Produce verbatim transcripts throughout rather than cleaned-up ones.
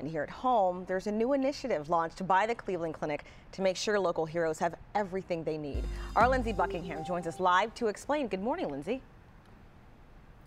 And here at home, there's a new initiative launched by the Cleveland Clinic to make sure local heroes have everything they need. Our Lindsay Buckingham joins us live to explain. Good morning, Lindsay.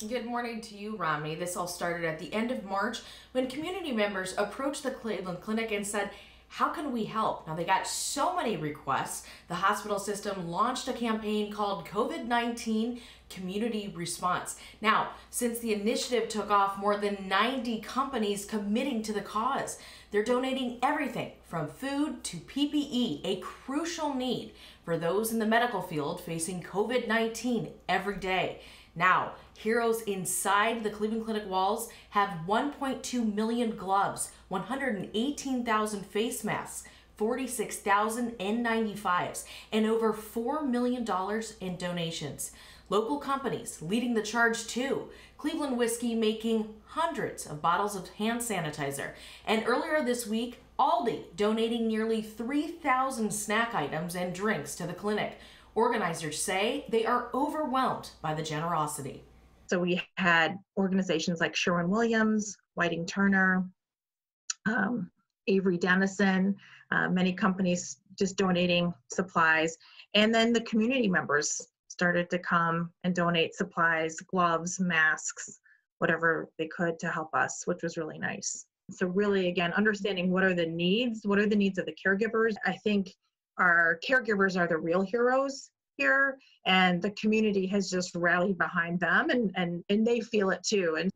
Good morning to you, Romney. This all started at the end of March when community members approached the Cleveland Clinic and said, how can we help? Now, they got so many requests. The hospital system launched a campaign called COVID nineteen Community Response. Now, since the initiative took off, more than ninety companies committing to the cause. They're donating everything from food to P P E, a crucial need for those in the medical field facing COVID nineteen every day. Now, heroes inside the Cleveland Clinic walls have one point two million gloves, one hundred eighteen thousand face masks, forty-six thousand N ninety-fives, and over four million dollars in donations. Local companies leading the charge too. Cleveland Whiskey making hundreds of bottles of hand sanitizer. And earlier this week, Aldi donating nearly three thousand snack items and drinks to the clinic. Organizers say they are overwhelmed by the generosity. So we had organizations like Sherwin Williams, Whiting Turner, um, Avery Dennison, uh, many companies just donating supplies. And then the community members started to come and donate supplies, gloves, masks, whatever they could to help us, which was really nice. So really, again, understanding what are the needs, what are the needs of the caregivers. I think our caregivers are the real heroes here, and the community has just rallied behind them, and, and, and they feel it too. And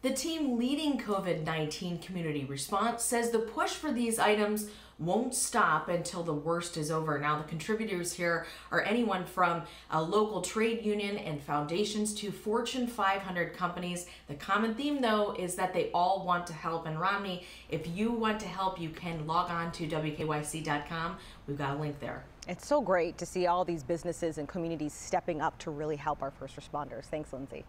the team leading COVID nineteen Community Response says the push for these items won't stop until the worst is over. Now, the contributors here are anyone from a local trade union and foundations to Fortune five hundred companies. The common theme, though, is that they all want to help. And Romney, if you want to help, you can log on to W K Y C dot com. We've got a link there. It's so great to see all these businesses and communities stepping up to really help our first responders. Thanks, Lindsay.